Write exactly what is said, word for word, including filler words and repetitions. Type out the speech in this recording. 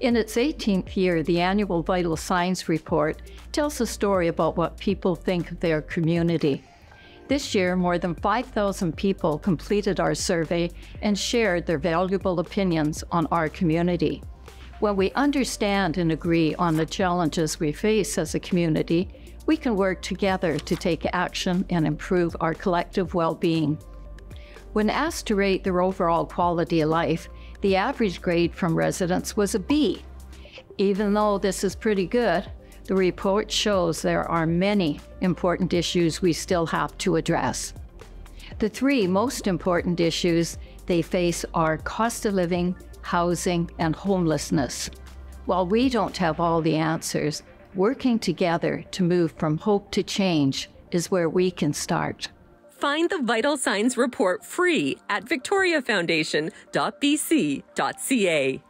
In its eighteenth year, the annual Vital Signs report tells a story about what people think of their community. This year, more than five thousand people completed our survey and shared their valuable opinions on our community. When we understand and agree on the challenges we face as a community, we can work together to take action and improve our collective well-being. When asked to rate their overall quality of life, the average grade from residents was a B. Even though this is pretty good, the report shows there are many important issues we still have to address. The three most important issues they face are cost of living, housing, and homelessness. While we don't have all the answers, working together to move from hope to change is where we can start. Find the Vital Signs report free at victoria foundation dot b c dot c a.